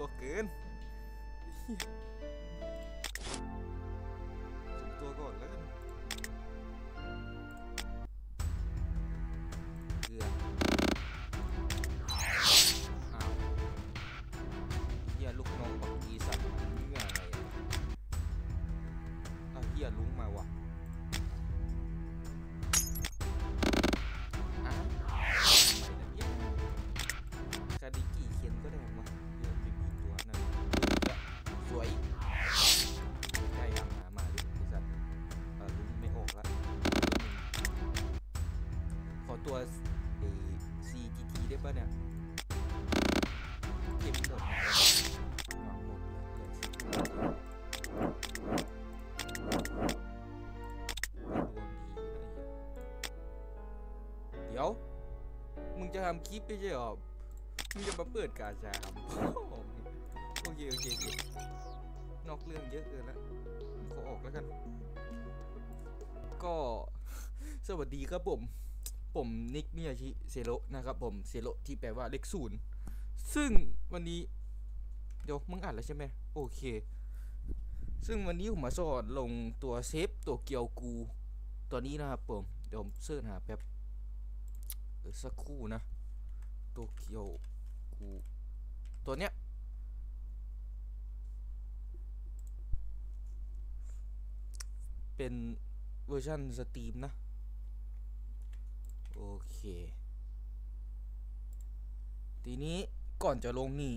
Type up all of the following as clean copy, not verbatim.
ก็เกินตัวก่อนแล้วกันเกลืออ้าวเฮียลูกน้องบักอีสัตว์มันเหี้ยอะไรอ้าวเฮียลุงมาว่ะตัว CCG ได้ป่ะเนี่ยเกมหมดเดี๋ยวมึงจะทำคลิปไปใช่หรอมึงจะมาเปิดกาชาครับโอเคโอเคนอกเรื่องเยอะเกินแล้วขอออกแล้วกันก็สวัสดีครับผมนิกมิยาชิเซโรนะครับผมเซโรที่แปลว่าเลขศูนย์ซึ่งวันนี้เดี๋ยวมึงอ่านแล้วใช่ไหมโอเคซึ่งวันนี้ผมมาสอนลงตัวเซฟตัวเกียวกูตัวนี้นะครับผมเดี๋ยวผมเสิร์ชหาแป๊บสักครู่นะตัวเกียวกูตัวเนี้ยเป็นเวอร์ชันสตรีมนะโอเคทีนี้ก่อนจะลงนี่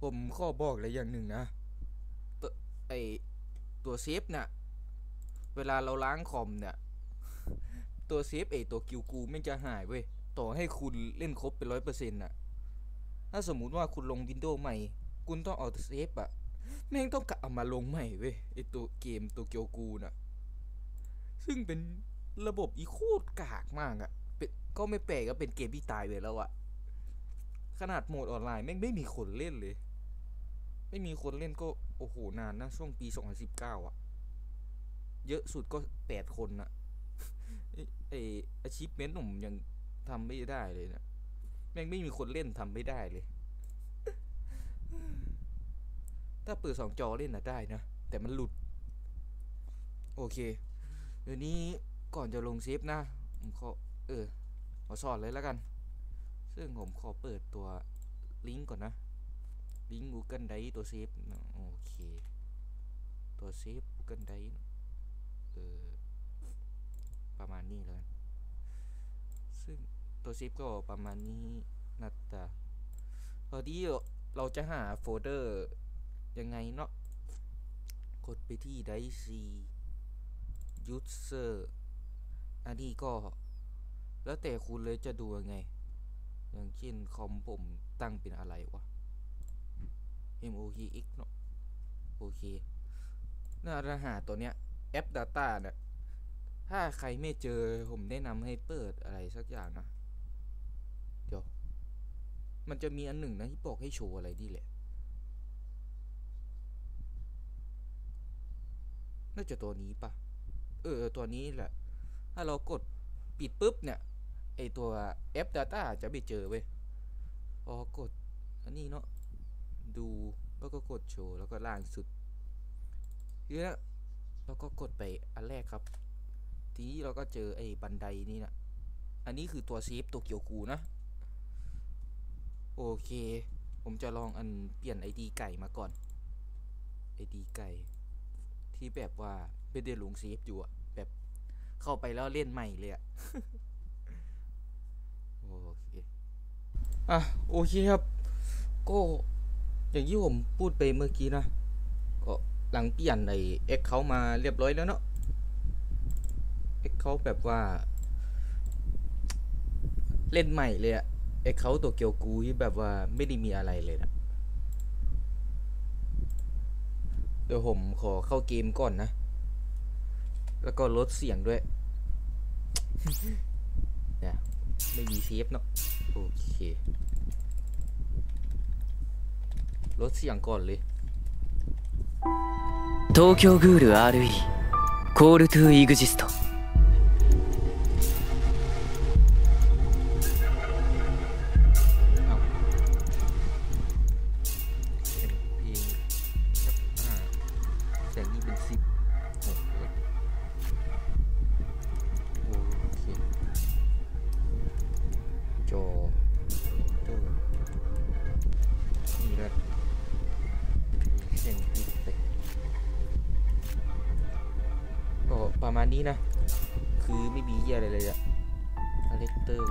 ผมข้อบอกอะไรอย่างหนึ่งนะตัวเซฟเนี่ยเวลาเราล้างคอมเนี่ยตัวเซฟตัวกิวกูไม่จะหายเว้ยต่อให้คุณเล่นครบเป็น 100% น่ะถ้าสมมุติว่าคุณลง Windows ใหม่คุณต้องเอาเซฟอะแม่งต้องกลับเอามาลงใหม่เว้ยตัวเกมตัวกิวกูน่ะซึ่งเป็นระบบอีโคตรกากมากอะก็ไม่แปลกก็เป็นเกมที่ตายไปแล้วอะขนาดโหมดออนไลน์แม่งไม่มีคนเล่นเลยไม่มีคนเล่นก็โอ้โหนานนะช่วงปี2019อะเยอะสุดก็8คนนะachievement ผมยังทำไม่ได้เลยนะแม่งไม่มีคนเล่นทำไม่ได้เลยถ้าเปิด2จอเล่นนะได้นะแต่มันหลุดโอเคเดี๋ยวนี้ก่อนจะลงเซฟนะผมขอขอสอนเลยแล้วกันซึ่งผมขอเปิดตัวลิงก์ก่อนนะลิงก์ Google Drive ตัวเซฟโอเคตัวเซฟ Google Drive ประมาณนี้เลยซึ่งตัวเซฟก็ประมาณนี้นะจ๊ะพอดีเราจะหาโฟลเดอร์ยังไงเนาะกดไปที่ Drive C Userอันนี้ก็แล้วแต่คุณเลยจะดูไงอย่างเช่นคอมผมตั้งเป็นอะไรวะ MOKX เนาะโอเคน่ารหัสตัวเนี้ยแอป Data เนี่ยถ้าใครไม่เจอผมแนะนำให้เปิดอะไรสักอย่างนะเดี๋ยวมันจะมีอันหนึ่งนะที่บอกให้โชว์อะไรดีแหละน่าจะตัวนี้ปะตัวนี้แหละถ้าเรากดปิดปุ๊บเนี่ยตัวแอป Data จะไม่เจอเว้ยพอกดอันนี้เนาะดูแล้วก็กดโชว์แล้วก็ล่างสุดทีนี้แล้วก็กดไปอันแรกครับทีนี้เราก็เจอบันไดนี่นะอันนี้คือตัวเซฟตัวเกียวกูนะโอเคผมจะลองอันเปลี่ยน ID ไก่มาก่อน ID ไก่ที่แบบว่าไม่ได้ลงเซฟอยู่อะแบบเข้าไปแล้วเล่นใหม่เลยอะ โอเคโอเคครับก็อย่างที่ผมพูดไปเมื่อกี้นะก็หลังเปลี่ยนในaccountมาเรียบร้อยแล้วเนาะaccountแบบว่าเล่นใหม่เลยอะaccountตัวเกียวกูที่แบบว่าไม่ได้มีอะไรเลยนะเดี๋ยวผมขอเข้าเกมก่อนนะแล้วก็ลดเสียงด้วยเนี่ยไม่มีเซฟเนาะโอเคลดเสียงก่อนเลย東京グール RE コール to EXIST นี้นะคือไม่มีเหี้ยอะไรเลยอะคาแรคเตอร์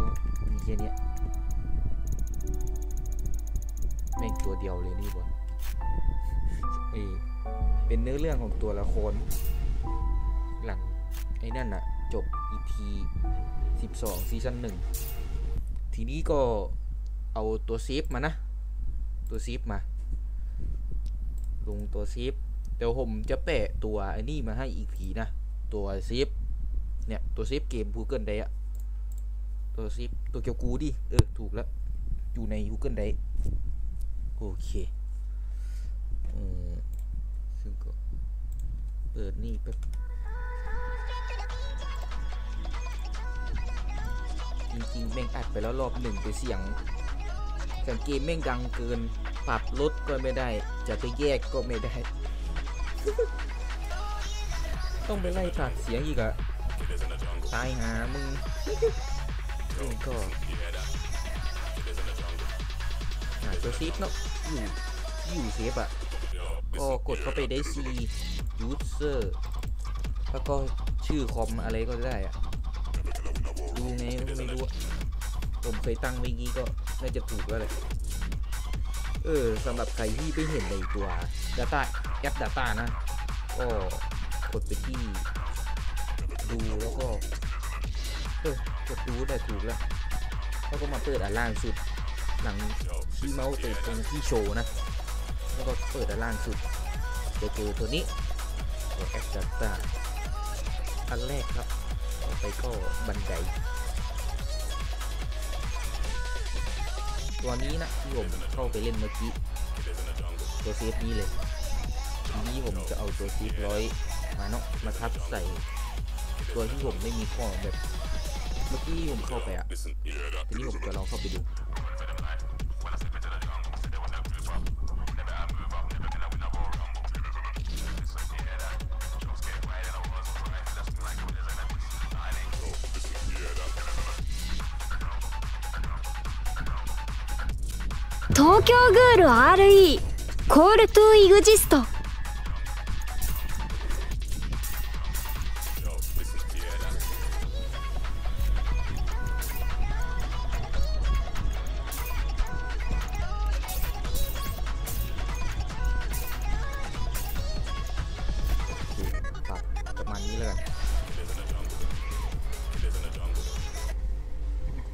มีเหี้ยเนี้ยแม่งตัวเดียวเลยนี่วะเป็นเนื้อเรื่องของตัวละครหลังไอ้นั่นน่ะจบ EP 12 ซีซั่น 1ทีนี้ก็เอาตัวซีฟมานะตัวซีฟมาลงตัวซีฟเดี๋ยวผมจะแปะตัวไอ้นี่มาให้อีกทีนะตัวซีฟเนี่ยตัวซีฟเกม Google Drive อะตัวซีฟตัวเกียวกูดิถูกแล้วอยู่ใน Google Drive โอเคซึ่งก็เปิดนี่แป๊บจริงๆแม่งอัดไปแล้วรอบหนึ่งไปเสียงแต่เกมแม่งดังเกินปรับลดก็ไม่ได้จะไปแยกก็ไม่ได้ ต้องไปไล่ตัดเสียงอีกอะตายหามึง ก็หาตัวซีฟเนาะอยู่เซฟอะก็กดเข้าไปได้ C user แล้วก็ชื่อคอมอะไรก็ได้อะดูไงไม่รู้ผมเคยตั้งไว้งี้ก็น่าจะถูกแล้วแหละสำหรับใครที่ไม่เห็นในตัว Data แอป Data นะก็กดไปที่ดูแล้วก็กดดูได้ถูกแล้วแล้วก็มาเปิดอันล่างสุดหลังที่เมาส์ไปตรงที่โชว์นะแล้วก็เปิดอันล่างสุดจะเจอตัวนี้ตัวแอป Data อันแรกครับต่อไปก็บันไดตัวนี้นะที่ผมเข้าไปเล่นเมื่อกี้ตัวเซฟนี้เลยทีนี้ผมจะเอาตัวเซฟร้อยมาเนาะมาทับใส่ตัวที่ผมไม่มีข้อแบบเมื่อกี้ผมเข้าไปอะทีนี้ผมจะลองเข้าไปดู東京グール RE コールトゥイグジスト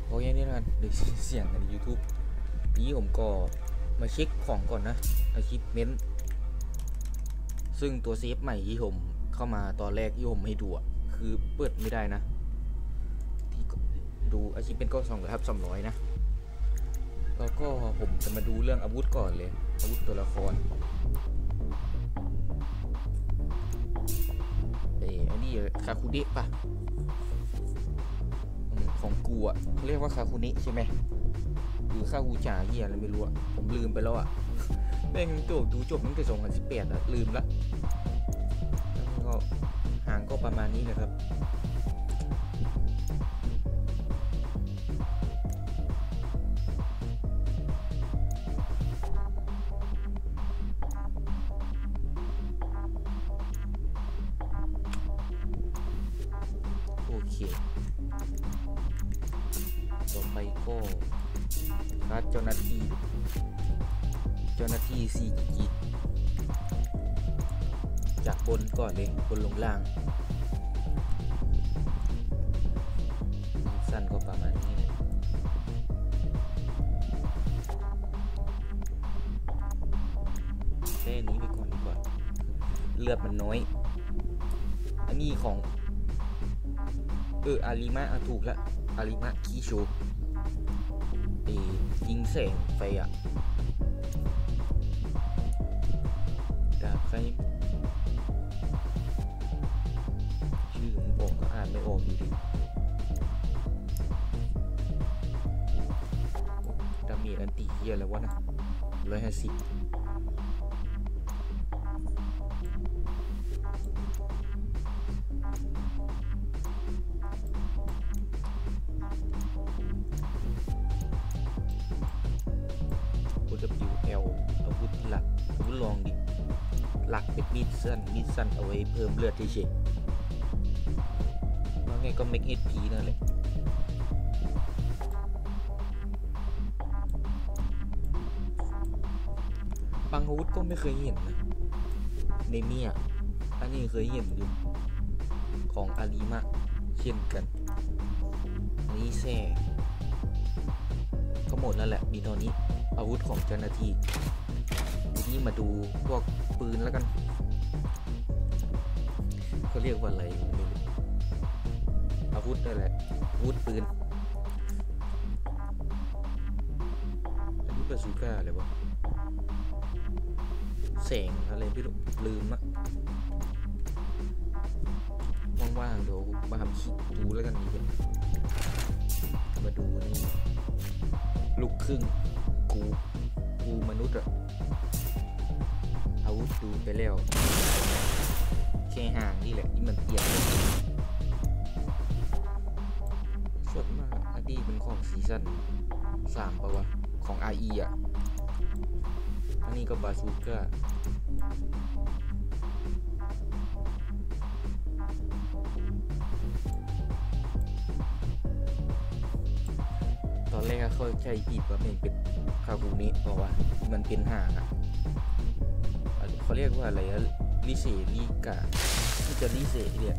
โอ้ยนี่นะเดี๋ยวเสียงใน YouTubeนี้ผมก็มาเช็คของก่อนนะ Achievement ซึ่งตัวเซฟใหม่ที่ผมเข้ามาตอนแรกที่ผมให้ดูคือเปิดไม่ได้นะที่ดู Achievement ก็200/200นะแล้วก็ผมจะมาดูเรื่องอาวุธก่อนเลยอาวุธตัวละครอันนี้คาคุเนะป่ะของกูเขาเรียกว่าคาคุเนะใช่ไหมหรือข้าวหูจ่าเหี้ยอะไรไม่รู้อะผมลืมไปแล้วอะแม่งตัวดูจบตั้งแต่2018อะลืมละแล้วก็ห่างก็ประมาณนี้นะครับโอเคต่อไปก็การเจ้าหน้าที่CCG จากบนก่อนเลยบนลงล่างสั้นก็ประมาณนี้เลยแค่นี้ไปก่อนดีกว่าเลือดมันน้อยอันนี้ของอาริมะถูกละอาริมะคิโชยิงแสงไฟอะดาบใครชื่อผมบอกก็อ่านไม่ออกอยู่ดีดาเมจอันตีเยอะแล้ววะนะ150มีดสั้นเอาไว้เพิ่มเลือดเฉย ก็ make HP นั่นเลยปังฮูดก็ไม่เคยเห็นนะในเมียอันนี้เคยเห็นอยู่ของอาริมะเช่นกันนี่แซ่ก็หมดแล้วแหละมีตอนนี้อาวุธของเจ้าหน้าที่นี่มาดูพวกปืนแล้วกันเขาเรียกว่าอะไรอาวุธอะไรอาวุธปืนอันนี้บาซูก้าอะไรวะแสงอะไรพี่ลืมอะว่างๆเดี๋ยวมาทำคลิปดูแล้วกันดีกว่ามาดูนี่ลูกครึ่งกูมนุษย์อะอาวุธดูไปแล้วแค่ห่างนี่แหละที่มันเตี้ยส่วนมากอาดีเป็นของซีซั่น3ป่าวะของ IE อ่ะอันนี้ก็บาซูก้าตอนแรกก็เข้าใจผิดว่ามันเป็นคาบูนิเพราะว่ามันเป็นห่างอ่ะเขาเรียกว่าอะไรอะลิเซลิกาที่จะลิเซเนี่ย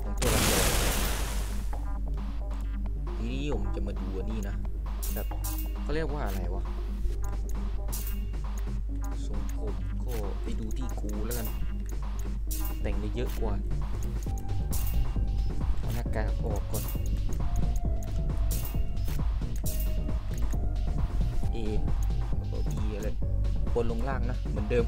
ของตัวละครทีนี้ผมจะมาดูนี่นะแบบเขาเรียกว่าอะไรวะทรงผมก็ไปดูที่กูแล้วกันแต่งได้เยอะกว่าเอาหน้ากากออกก่อนเอตัวบีอะไรบนลงล่างนะเหมือนเดิม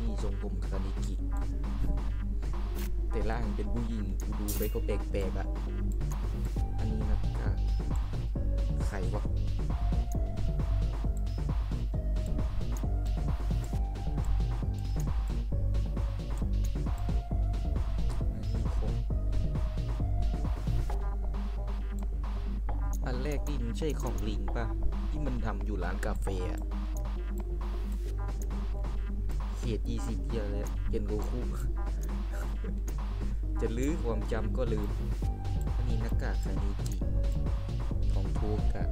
นี่ทรงผมคานิกิแต่ล่างเป็นผู้หญิงดูไปก็แปลกๆอ่ะอันนี้นะใครวะใช่ของลิงป่ะที่มันทำอยู่ร้านกาแฟเขียดอีซีเกียร์เลยเย็นโกคุ จะลื้อความจำก็ลืมอันนี้นักกาคานิกิของทูกะ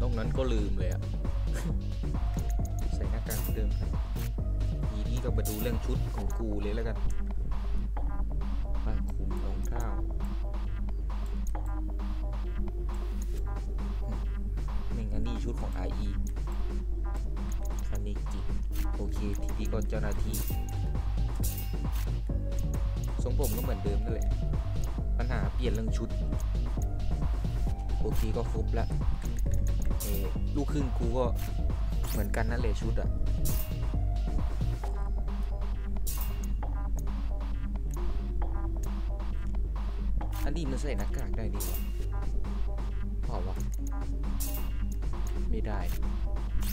ตรงนั้นก็ลืมเลยอะ ใส่หน้ากากเดิมครับทีนี้ก็มาดูเรื่องชุดของกูเลยแล้วกันผ้าคลุมรองเท้านี่ชุดของ IE คานิกิโอเคทีนี้ก็เจ้าหน้าที่ทรงผมก็เหมือนเดิมนั่นแหละปัญหาเปลี่ยนเรื่องชุดโอเคก็ครบละลูกครึ่งกูก็เหมือนกันนั่นแหละชุดอะอันนี้มันใส่หน้ากากได้ดีวะพอวะไม่ได้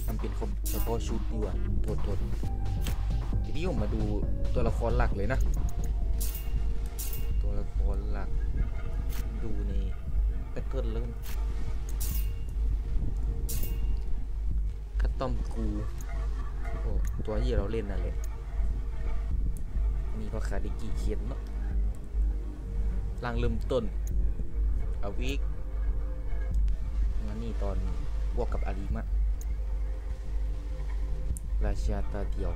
ทำเป็นครบเฉพาะชุดดีกว่าโทษทีนี้ผมมาดูตัวละครหลักเลยนะตัวละครหลักดูในแพทเทิร์นเริ่มคัตตอมกูโอ้ตัวที่เราเล่นนั่นแหละนี่ก็คาดิกิเขียนเนาะร่างเริ่มต้นอาวิกงั้นนี่ตอนบวกกับอาริมะราชาตาเดียว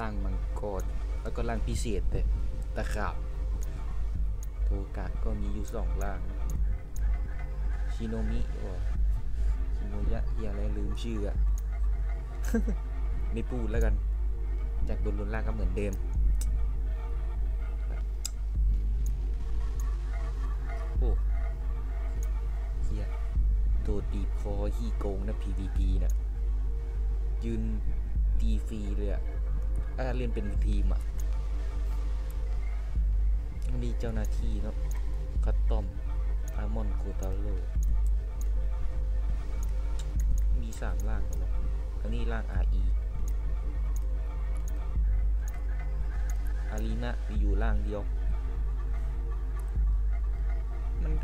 ร่างมังกรแล้วก็ร่างพิเศษแต่ตะขาบโทกะก็มีอยู่2ร่างชิโนมิโอชิโนยะอย่าอะไรลืมชื่ออะ ไม่พูดแล้วกันจากบนลนล่างก็เหมือนเดิมโอ้เฮียตัวตีพอขี้โกงนะ PVP นะยืนตีฟรีเลยอะเล่นเป็นทีมอะมีเจ้าหน้าที่เนาะคัตตอมอามอนโคตาโร่มี3ร่างครับอันนี้ร่าง RE อารีนะมีอยู่ร่างเดียว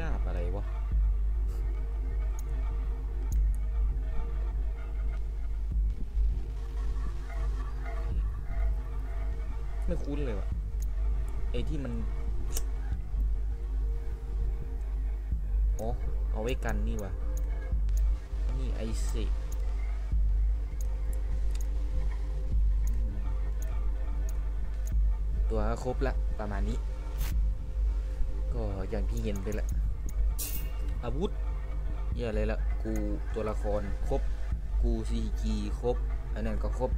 ดาบอะไรวะไม่คุ้นเลยวะไอ้ที่มันอ๋อเอาไว้กันนี่วะนี่ไอซิตัวครบละประมาณนี้ก็อย่างที่เห็นไปละอาวุธเยอะเลยละกูตัวละครครบกู CCG ครบอันนั้นก็ครบ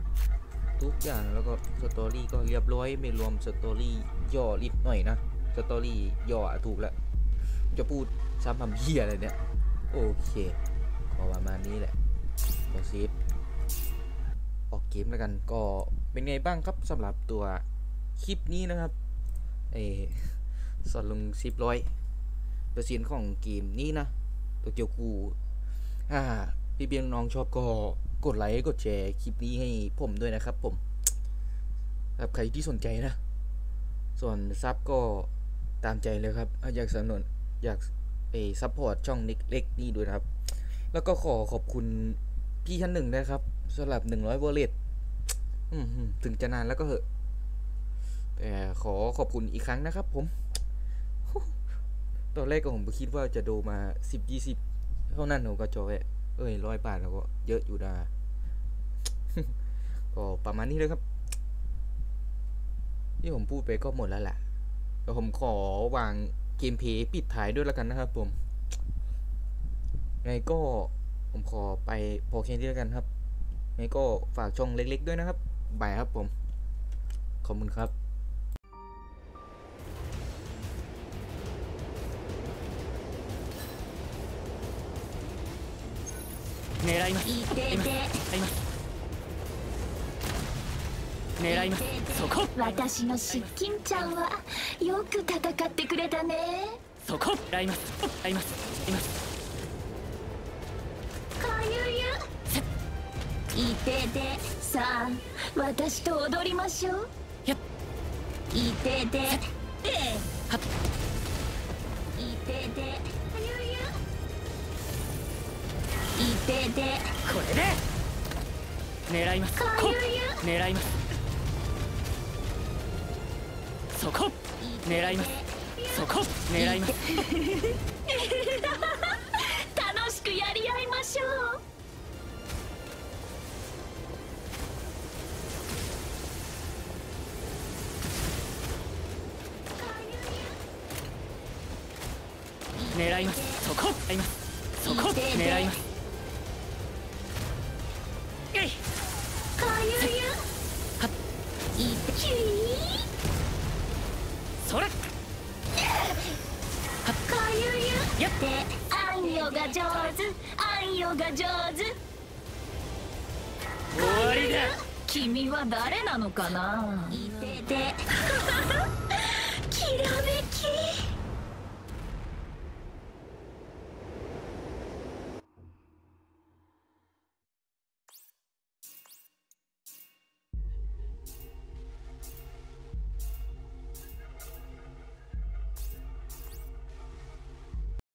ทุกอย่างแล้วก็สตอรี่ก็เรียบร้อยไม่รวมสตอรี่ย่อลิดหน่อยนะสตอรี่ย่อถูกละจะพูดซ้ำทำเหี้ยอะไรเนี่ยโอเคก็ประมาณนี้แหละโปรซีฟออกเกมแล้วกันก็เป็นไงบ้างครับสำหรับตัวคลิปนี้นะครับสอดลง10% ของเกมนี้นะตัวเกียวกูพี่เบียงน้องชอบก็กดไลค์กดแชร์คลิปนี้ให้ผมด้วยนะครับผมสำหรับใครที่สนใจนะส่วนซับก็ตามใจเลยครับอยากสนับสนุนอยากซัพพอร์ตช่องเล็กๆนี่ด้วยนะครับแล้วก็ขอขอบคุณพี่ชั้นหนึ่งนะครับสำหรับ100 วอลเล็ตถึงจะนานแล้วก็เหอะแต่ขอบคุณอีกครั้งนะครับผมตอนแรกก็ผมคิดว่าจะโดมา10-20เท่านั้นผมก็จอย100 บาทแล้วก็เยอะอยู่นะก็ประมาณนี้เลยครับที่ผมพูดไปก็หมดแล้วแหละแล้วผมขอวางเกมเพลย์ปิดท้ายด้วยแล้วกันนะครับผมไงก็ผมขอไปพอแค่นี้แล้วกันครับไงก็ฝากช่องเล็กๆด้วยนะครับบายครับผมขอบคุณครับ狙います。狙います。そこ。私の失禁ちゃんはよく戦ってくれたね。そこ。狙います。狙います。狙います。かゆゆ。いててさあ、私と踊りましょう。やっ。いてて。ええ。はっ。いてて。これで狙います狙いますそこ狙いますそこ狙います楽しくやり合いましょう狙いますそこ狙いますそこ狙いますそれやってあんよが上手あんよが上手終わりだ君は誰なのかなきらめき